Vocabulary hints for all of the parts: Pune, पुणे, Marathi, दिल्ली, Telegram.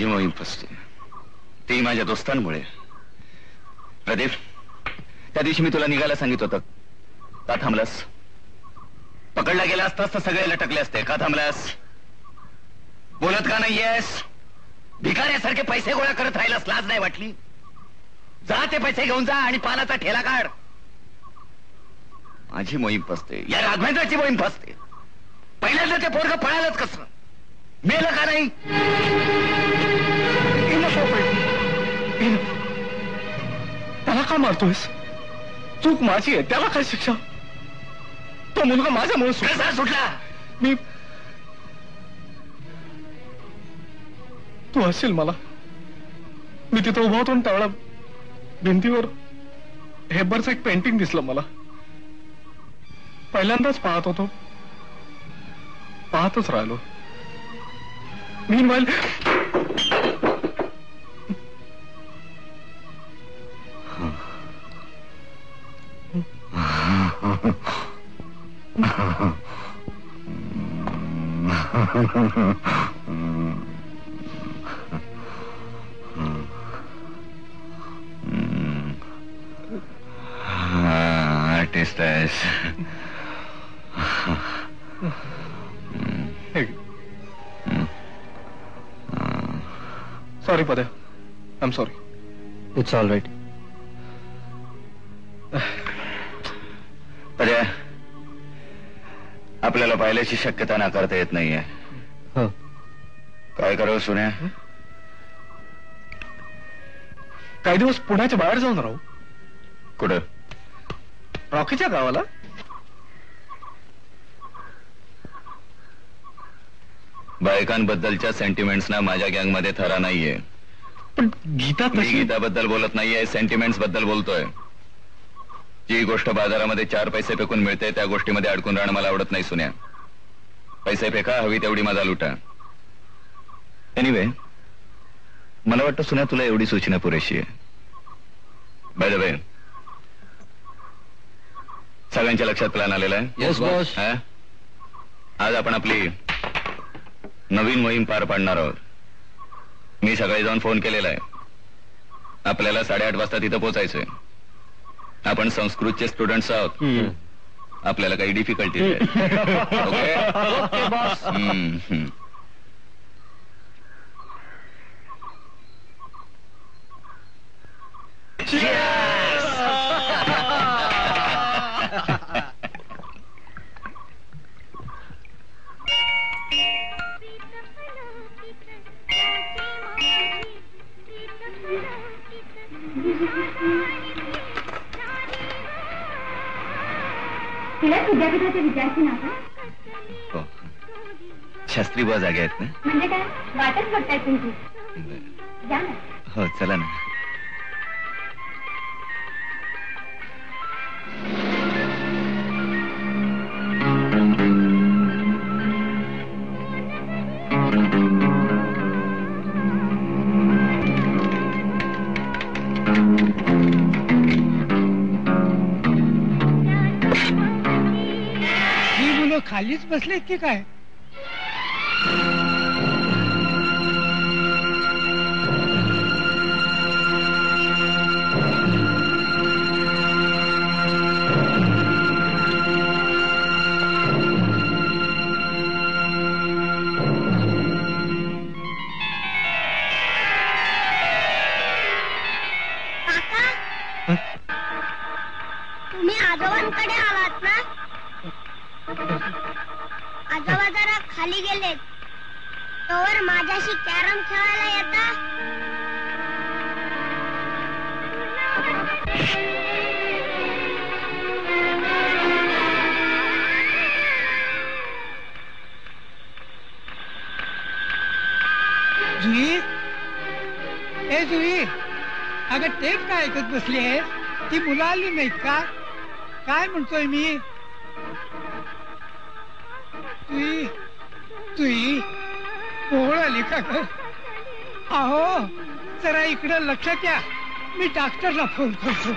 ही मोहीम फसली. ती माझ्या दोस्तांमुळे. प्रदीप, त्या दिवशी मी तुला निघायला सांगितलं होतं का थांबलास? पकडला गेला असतास तर सगळे लटकले असते. का थांबलास? बोलत का नाहीयेस? भिकाऱ्यासारखे पैसे गोळा करत राहिलास, लाज नाही वाटली? जा ते पैसे घेऊन जा आणि पानाचा ठेला काढ. माझी मोहीम फसते, या राघवेंद्राची मोहीम फसते. पहिल्यांदा ते पोरगं पळालंच कसं? मेलं का नाही? त्याला का मारतोयस? चूक माझी आहे, त्याला काय शिक्षा? तो मुलगा माझ्यामुळे सुटला. मी तू असेल मला, मी तिथं उभा होतो त्यावेळा भिंतीवर हेबरचं एक पेंटिंग दिसलं. मला पहिल्यांदाच पाहत होतो, पाहतच राहिलो. मीनवाईल आर्टिस्ट आहेस. सॉरी पदे, I am sorry. It's all right. पदे, आपल्याला पाहिल्याची शक्यता नाकारता येत नाहीये. काय करावं सुन्या? काही दिवस पुण्याच्या बाहेर जाऊन राहू. कुठं? रॉकीच्या गावाला. बायकांबद्दलच्या सेंटिमेंट्सना माझ्या गँगमध्ये थरा नाहीये. पण गीता तशी. गीताबद्दल बोलत नाहीये, सेंटिमेंट्स बद्दल बोलतोय. जी गोष्ट बाजारामध्ये 4 पैसे फेकून मिळते त्या गोष्टीमध्ये अडकून राहणं मला आवडत नाही सुन्या. पैसे फेका, हवी तेवढी माझा लुटा. एनिवे, मला वाटतं सुन्या तुला एवढी सूचना पुरेशी आहे. बाय द वे, सगळ्यांच्या लक्षात प्लॅन आलेला आहे? Yes boss. आज आपण आपली नवीन मोहीम पार पाडणार आहोत. मी सकाळी जाऊन फोन केलेला आहे. आपल्याला 8:30 वाजता तिथं पोहोचायचंय. आपण संस्कृतचे स्टुडंट्स आहोत, आपल्याला काही डिफिकल्टी नाही. Okay boss. विद्यापीठाचे विद्यार्थी ना का शास्त्री बुवा जागे आहेत ना? म्हणजे काय वाटच बघताय तुमची? जा ना. हो चला ना. खालीच बसलेत की काय? तुम्ही आजोबांकडे आलात ना? आजोबा जरा खाली गेलेत, तोवर माझ्याशी कॅरम खेळायला येता? जुई, ए जुई, अगं टेप काय ऐकत बसली आहे? ती मुलं आली नाहीत का? काय म्हणतोय मी? तुई तुई ओळ आली का? अहो जरा इकडं लक्ष द्या. मी डॉक्टरला फोन करतो.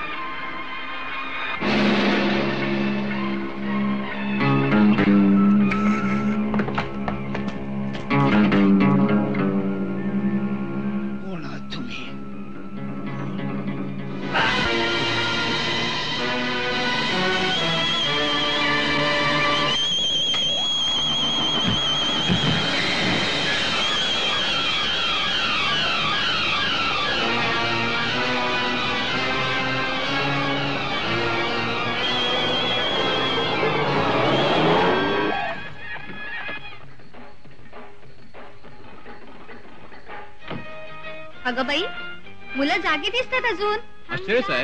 अगं बाई, मुलं जागी दिसतात अजून. आश्चर्यच आहे.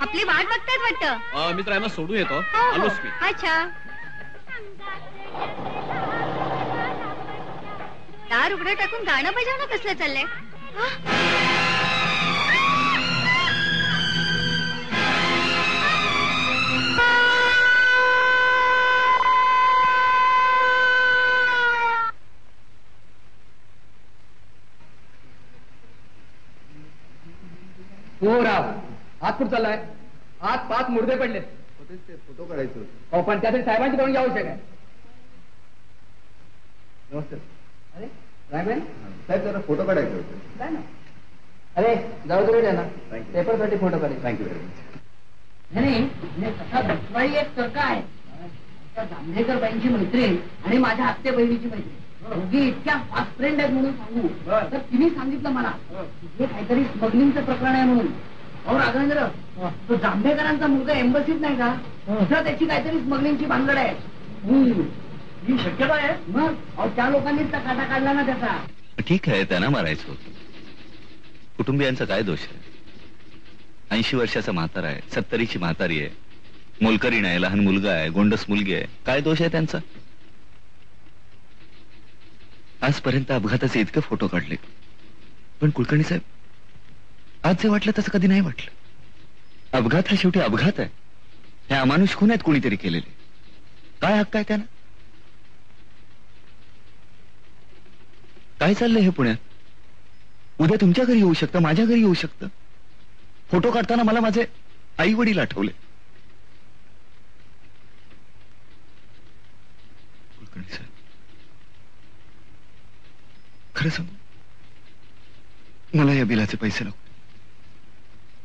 आपली वाट बघतात वाटतं. मी तर सोडू येतो. आलोच मी. अच्छा दार उघडं टाकून गाणं बजाव ना. कसलं चाललंय? हो राव, आत कुठं चाललाय? आत पाच मुर्दे पडले. फोटो काढायचो. हो, पण त्यासाठी साहेबांची परवानगी आवश्यक आहे. नमस्ते. अरे रायबेन साहेब, जरा फोटो काढायचे होते. काय ना? अरे जाऊ तुम्ही ना, पेपरसाठी फोटो काढायचे. Thank you very much. नाही कसा दुसराही एक तर काय जांभेकर बाईंची मैत्रीण आणि माझ्या आत्या बहिणीची मैत्रीण दोघी इतक्या फास्ट फ्रेंड आहेत म्हणून सांगू तर तिने सांगितलं मला हे काहीतरी स्मगलिंगचं प्रकरण आहे म्हणून. अहो राघवेंद्र, तो जांभेकरांचा मुलगा एम्बसीत नाही का, तर त्याची काहीतरी स्मगलिंगची भानगड आहे. ही शक्यता आहे मग. अहो त्या लोकांनीच तर काटा काढला ना त्याचा. ठीक आहे, त्यांना मारायचं होतं. कुटुंबियांचा काय दोष आहे? 80 वर्षाचा म्हातारा आहे, 70ची म्हातारी आहे, मोलकरीण आहे, लहान मुलगा आहे, गोंडस मुलगी आहे. काय दोष आहे त्यांचा? आजपर्यंत अपघाताचे इतके फोटो काढले, पण कुलकर्णी साहेब, आज जे वाटलं तसं कधी नाही वाटलं. अपघात हा शेवटी अपघात आहे. हे अमानुष खून आहेत कोणीतरी केलेले. काय हक्क आहे त्यांना? काय चाललंय हे पुण्यात? उद्या तुमच्या घरी येऊ शकतं, माझ्या घरी येऊ शकतं. फोटो काढताना मला माझे आई वडील आठवले. कुलकर्णी साहेब, खरं सांगू, मला या बिलाचे पैसे लागू.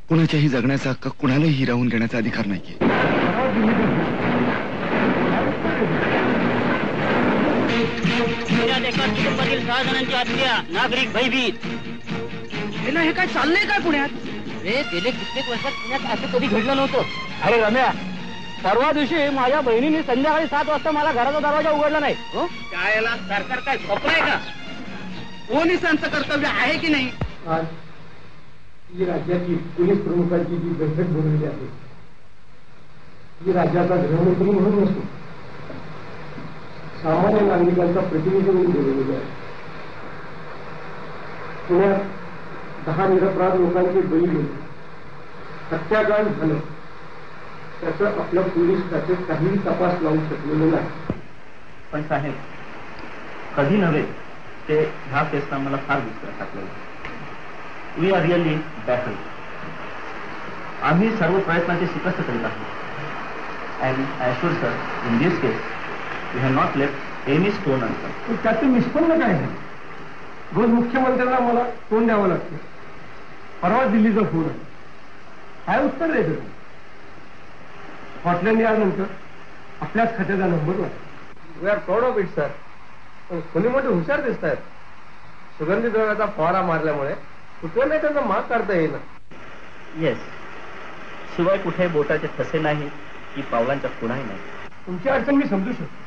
कुणाच्याही जगण्याचा हक्क कुणालाही हिरावून घेण्याचा अधिकार नाहीये. कुटुंबातील 6 जणांची हत्या, नागरिक भयभीत. हे काय चाललंय काय पुण्यात? अरे गेले कित्येक वर्षात पुण्यात असं कधी घडलं नव्हतं. अरे रम्या, परवा दिवशी माझ्या बहिणीने संध्याकाळी 7 वाजता मला घराचा दरवाजा उघडला नाही. काय याला सरकार काय झोपलं आहे का? पोलिसांचं कर्तव्य आहे की नाही? आज ही राज्याची पोलीस प्रमुखांची जी बैठक बोलवली आहे, ही राज्याचा गृहमंत्री म्हणून नसून सामान्य नागरिकांचा प्रतिनिधी म्हणून बोलवलेली आहे. पुण्यात 10 निरपराध लोकांचे बळी गेले, हत्याकांड झालं. त्याचं आपलं पोलीस खात्यात काहीही तपास लावू शकलेलं नाही. पण साहेब, कधी नव्हे ते ह्या केसला मला फार विसरत टाकलेलं. We are really battle. आम्ही सर्व प्रयत्नाची शिकस्त करीत आहोत. And I sure sir, in this case we have not left any stone unturned. त्याचं निष्पन्न काय झालं? रोज मुख्यमंत्र्यांना मला तोंड द्यावं लागतं. परवा दिल्लीचा फोन आला. काय उत्तर द्यायचं? स्कॉटलंड यानंतर आपल्याच खात्याचा नंबर वाटतो. We are proud of it sir. कोणी मोठे हुशार दिसत आहेत. सुगंधी द्रव्याचा फवारा मारल्यामुळे कुठे नाही त्यांचा माग काढता येईल. येस, शिवाय कुठे बोटाचे ठसे नाही की पावलांचा खुणाही नाही. तुमची अडचण मी समजू शकतो,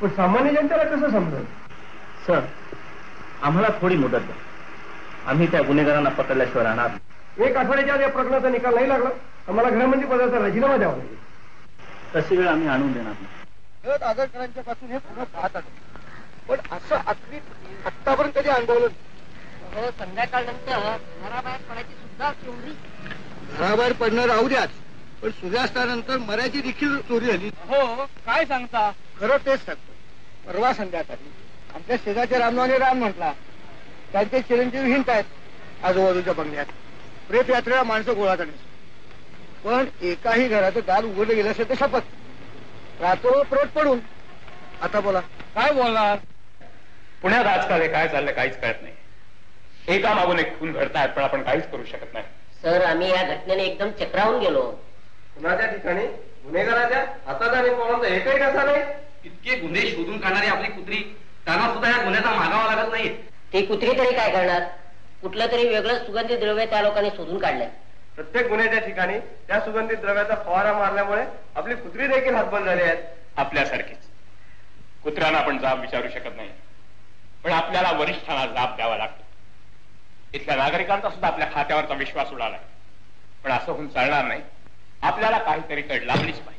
पण सामान्य जनतेला कसं समजेल? सर, आम्हाला थोडी मुदत द्या. आम्ही त्या गुन्हेगारांना पकडल्याशिवाय राहणार. 1 आठवड्याच्या आत या प्रकरणाचा निकाल नाही लागला आम्हाला गृहमंत्री पदाचा राजीनामा द्यावा लागेल. तशी वेळ आम्ही आणून देणार नाही. आगरकरांच्या पासून हे पुन्हा पाहत आलो, पण असं अगदी आत्तापर्यंत कधी अनुभवलं. संध्याकाळ नंतर घराबाहेर पडायची सुद्धा चोरी. घराबाहेर पडणं राहू द्यात, पण सूर्यास्तानंतर मरायची देखील चोरी झाली. हो, काय सांगता? खरं तेच सांगतो. परवा संध्याकाळी आमच्या शेजारच्या रामनावाने राम म्हटला. त्यांचे चिरंजीव हिंट आहेत आजूबाजूच्या बंगल्यात प्रेत यात्रेला माणसं गोळा करण्याची. पण एकाही घराचं दार उघडलं गेलं असेल तर शपथ. रातो प्रेत पडून. आता बोला, काय बोलणार? पुण्यात आजकाल काय चाललंय काहीच कळत नाही. एका मागून एक खून घडतायत, पण आपण काहीच करू शकत नाही. सर, आम्ही या घटनेने एकदम चक्रावून गेलो. कुणाच्या ठिकाणी गुन्हेगाराच्या हातात आणि कोणाचा एकही कसा नाही. इतके गुन्हे शोधून काढणारी आपली कुत्री, त्यांना सुद्धा या गुन्ह्याचा मागावा लागत नाही. ती कुत्री तरी काय करणार? कुठलं तरी वेगळं सुगंधी द्रव्य त्या लोकांनी शोधून काढलंय. प्रत्येक गुन्ह्याच्या ठिकाणी त्या सुगंधी द्रव्याचा फवारा मारल्यामुळे आपली कुत्री देखील हातबल झाली आहेत. आपल्यासारखीच कुत्र्यांना आपण जाब विचारू शकत नाही, पण आपल्याला वरिष्ठांना जाब द्यावा लागतो. इथल्या नागरिकांचा सुद्धा आपल्या खात्यावरचा विश्वास उडाला आहे. पण असं होऊन चालणार नाही. आपल्याला काहीतरी तड लावलीच पाहिजे.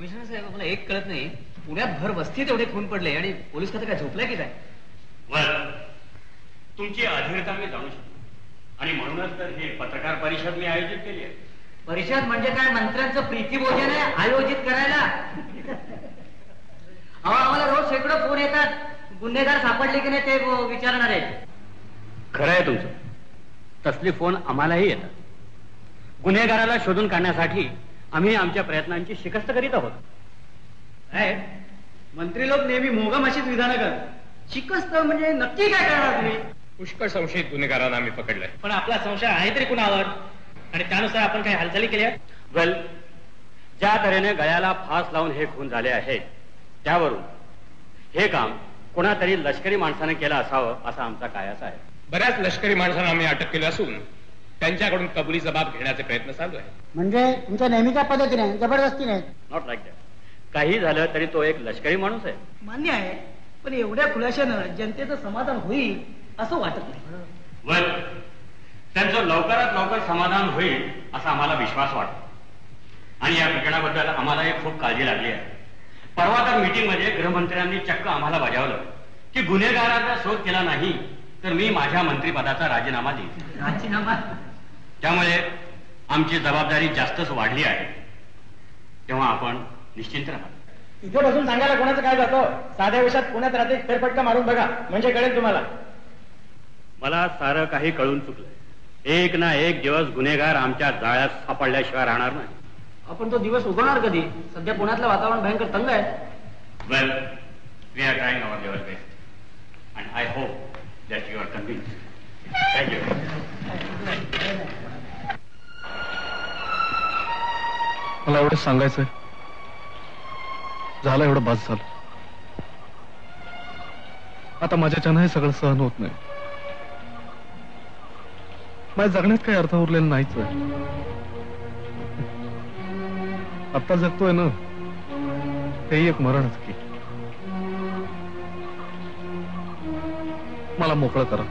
मिश्रा साहेब, मला एक कळत नाही. पुण्यात भर वस्ती तेवढे खून पडले आणि पोलीस खातं काय झोपलाय की काय? तुमची अधीरता मी जाणू शकतो आणि म्हणूनच तर हे पत्रकार परिषद मी आयोजित केली आहे. परिषद म्हणजे काय? मंत्र्यांचं प्रीतिभोजन आहे आयोजित करायला. आम्हाला रोज शेकडो फोन येतात, गुन्हेगार सापडले की नाही ते विचारणार आहे. खरं आहे तुमचं, तसले फोन आम्हालाही येतात. गुन्हेगाराला शोधून काढण्यासाठी आम्ही आमच्या प्रयत्नांची शिकस्त करीत आहोत. मंत्री लोक नेहमी मोगामाशीच विधानं करतात. शिकस्त म्हणजे नक्की काय करणार तुम्ही? पुष्कळ संशयित गुन्हेगारांना आम्ही पकडलंय. पण आपला संशय आहे तरी कुणावर? आणि त्यानुसार आपण काही हालचाली केल्या? वेल, ज्या तऱ्हेने गळ्याला फास लावून हे खून झाले आहेत त्यावरून हे काम कोणातरी लष्करी माणसाने केलं असावं असा आमचा कायाचा आहे. बऱ्याच लष्करी माणसांना आम्ही अटक केली असून त्यांच्याकडून कबुली जबाब घेण्याचे प्रयत्न चालू आहे. म्हणजे तुमच्या नेहमीच्या पद्धतीने, जबरदस्तीने? Not like that. काही झालं तरी तो एक लष्करी माणूस आहे. मान्य आहे, पण एवढ्या खुलाशानं जनतेचं समाधान होईल असं वाटत नाही. वेल, त्यांचं लवकरात लवकर समाधान होईल असा आम्हाला विश्वास वाटतो आणि या प्रकरणाबद्दल आम्हाला खूप काळजी लागली आहे. परवा तर मीटिंगमध्ये गृहमंत्र्यांनी चक्क आम्हाला बजावलं की गुन्हेगाराचा शोध केला नाही तर मी माझ्या मंत्रिपदाचा राजीनामा देईन. राजीनामा? त्यामुळे आमची जबाबदारी जास्तच वाढली आहे. तेव्हा आपण निश्चिंत राहा. इथे बसून सांगायला कोणाचं काय जातं? साध्या विषयात पुण्यात रात्री फेरफटका मारून बघा, म्हणजे कळेल तुम्हाला. मला सारं काही कळून चुकलंय. एक ना एक दिवस गुन्हेगार आमच्या जाळ्यात सापडल्याशिवाय राहणार नाही. आपण तो दिवस उगवणार कधी? सध्या पुण्यातलं वातावरण भयंकर तंग आहे. Well, we are trying our level best and I hope that you are convinced. Thank you. मला एवढंच सांगायचं. झालं एवढं बाज झालं. आता माझ्याच्यानं हे सगळं सहन होत नाही. माझ्या जगण्यात काही अर्थ उरलेला नाहीच आहे. आत्ता जगतोय ना तेही एक मरणच की. मला मोकळं करा.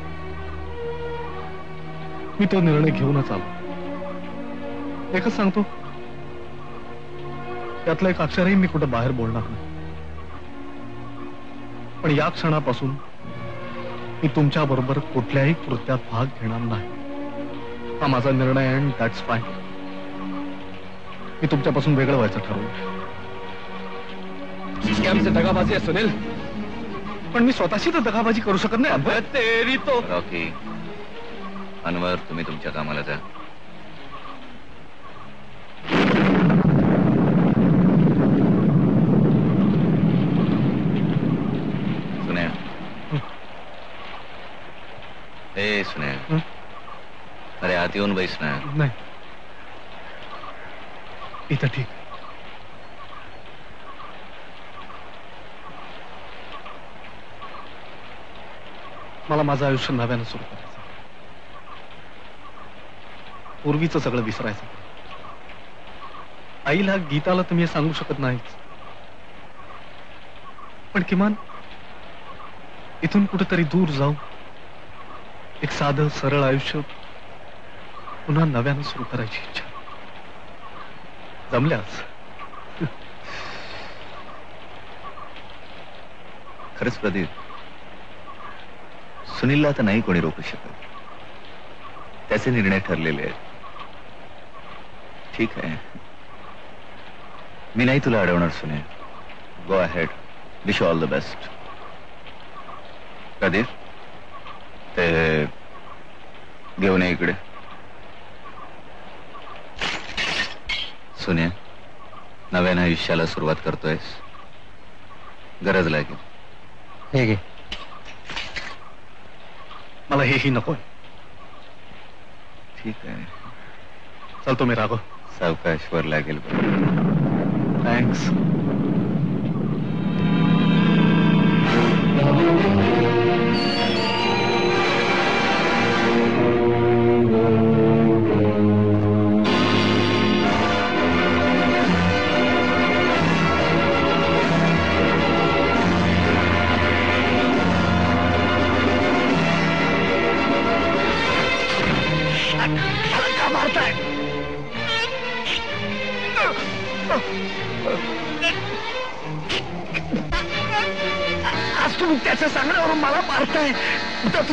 मी तो निर्णय घेऊनच आलो. एकच सांगतो, त्यातलं एक अक्षरही मी कुठं बाहेर बोलणार नाही. पण या क्षणापासून मी तुमच्या बरोबर कुठल्याही कृत्यात भाग घेणार नाही. हा माझा निर्णय आहे. That's fine. मी तुमच्यापासून वेगळं व्हायचं ठरवलं. स्कॅमची दगाबाजी आहे सुनील, पण मी स्वतःशी तर दगाबाजी करू शकत नाही. रॉकी, अनवर, तुम्ही तुमच्या कामाला जा. ए सुने, अरे आत येऊन बैस ना. नाही, इथं ठीक. मला माझं आयुष्य नव्यानं सुरू करायचं. पूर्वीचं सगळं विसरायचं. आईला, गीताला तुम्ही सांगू शकत नाहीच, पण किमान इथून कुठेतरी दूर जाऊ. एक साधं सरळ आयुष्य पुन्हा नव्यानं सुरू करायची इच्छा. जमल्यास. खरंच प्रदीप, सुनीलला आता नाही कोणी रोखू शकत. त्याचे निर्णय ठरलेले आहेत. ठीक आहे, मी नाही तुला अडवणार सुने. Go ahead, wish all the best. कधीर ते घेऊन ये इकडे. सुने, नव्याने आयुष्याला सुरुवात करतोयस, गरज लागेल. हे घे, मला हेही नको. ठीक आहे, चल तुम्ही राघव. सावकाशवर लागेल. थँक्स.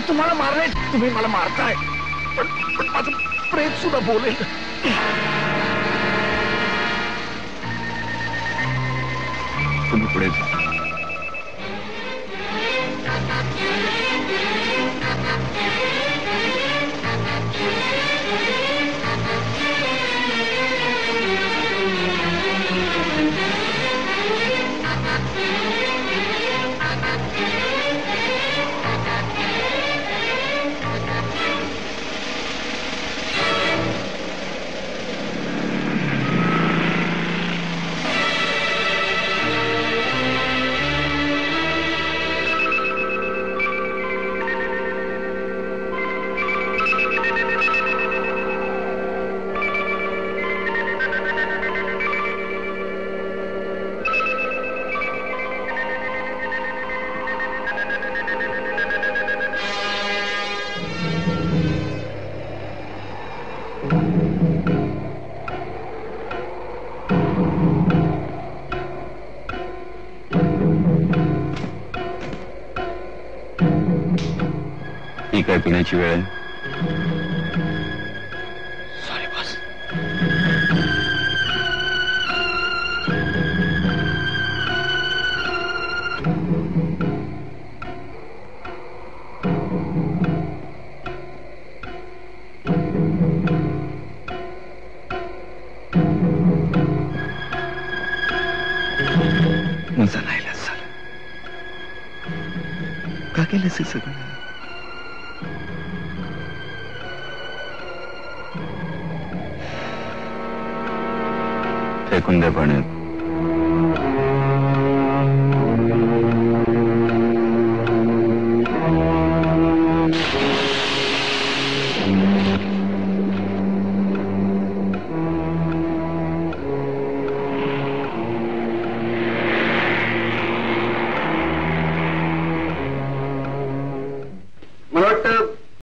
तुम्हाला मारले, तुम्ही मला मारताय, पण माझं प्रेत सुद्धा बोलेल. तुम्ही पुढे जा. पिण्याची वेळ आहे. Sorry boss. मुझा नाही झालं का केलं असं सगळं? कुंदे पाणी